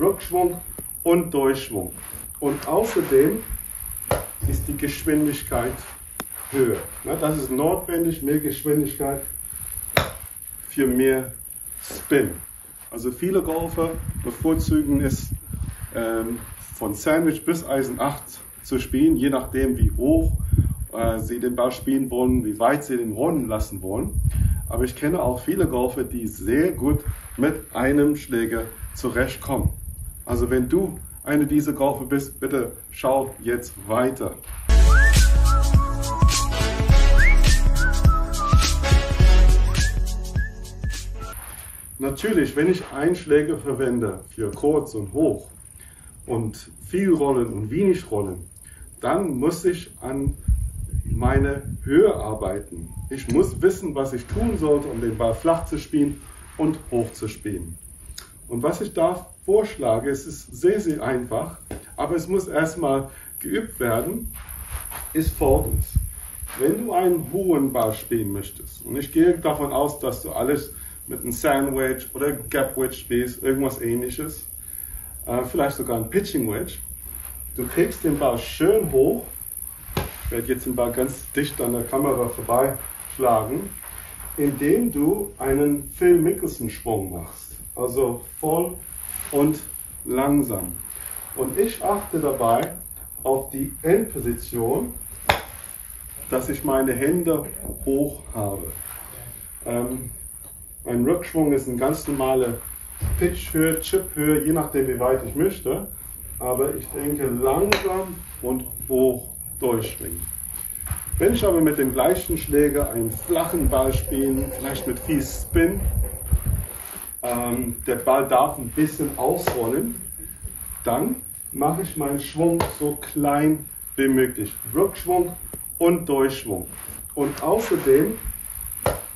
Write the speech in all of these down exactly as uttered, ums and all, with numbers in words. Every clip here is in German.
Rückschwung und Durchschwung. Und außerdem ist die Geschwindigkeit höher. Das ist notwendig, mehr Geschwindigkeit für mehr Spin. Also viele Golfer bevorzugen es, ähm, von Sandwich bis Eisen acht zu spielen, je nachdem wie hoch äh, sie den Ball spielen wollen, wie weit sie den rollen lassen wollen. Aber ich kenne auch viele Golfer, die sehr gut mit einem Schläger zurechtkommen. Also wenn du einer dieser Golfer bist, bitte schau jetzt weiter. Natürlich, wenn ich einen Schläger verwende für kurz und hoch und viel rollen und wenig rollen, dann muss ich an meine Höhe arbeiten. Ich muss wissen, was ich tun sollte, um den Ball flach zu spielen und hoch zu spielen. Und was ich da vorschlage, es ist sehr, sehr einfach, aber es muss erstmal geübt werden, ist folgendes. Wenn du einen hohen Ball spielen möchtest, und ich gehe davon aus, dass du alles mit einem Sandwich oder Gap Wedge spielst, irgendwas ähnliches, äh, vielleicht sogar ein Pitching Wedge. Du kriegst den Ball schön hoch, ich werde jetzt den Ball ganz dicht an der Kamera vorbeischlagen, indem du einen Phil Mickelson Schwung machst, also voll und langsam. Und ich achte dabei auf die Endposition, dass ich meine Hände hoch habe. Ähm, Mein Rückschwung ist eine ganz normale Pitch-Höhe, Chip-Höhe, je nachdem wie weit ich möchte. Aber ich denke langsam und hoch durchschwingen. Wenn ich aber mit dem gleichen Schläger einen flachen Ball spielen, vielleicht mit viel Spin, ähm, der Ball darf ein bisschen ausrollen, dann mache ich meinen Schwung so klein wie möglich. Rückschwung und Durchschwung. Und außerdem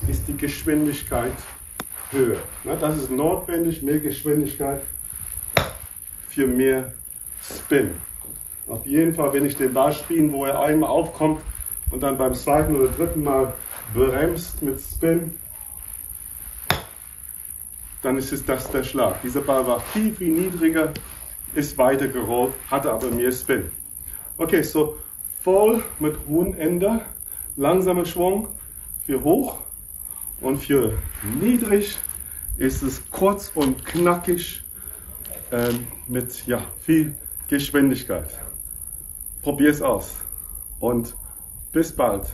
ist die Geschwindigkeit höher. Das ist notwendig, mehr Geschwindigkeit für mehr Spin. Auf jeden Fall, wenn ich den Ball spiele, wo er einmal aufkommt und dann beim zweiten oder dritten Mal bremst mit Spin, dann ist es das der Schlag. Dieser Ball war viel, viel niedriger, ist weiter gerollt, hatte aber mehr Spin. Okay, so voll mit hohem Ende, langsamer Schwung für hoch. Und für niedrig ist es kurz und knackig ähm, mit ja, viel Geschwindigkeit. Probier es aus und bis bald.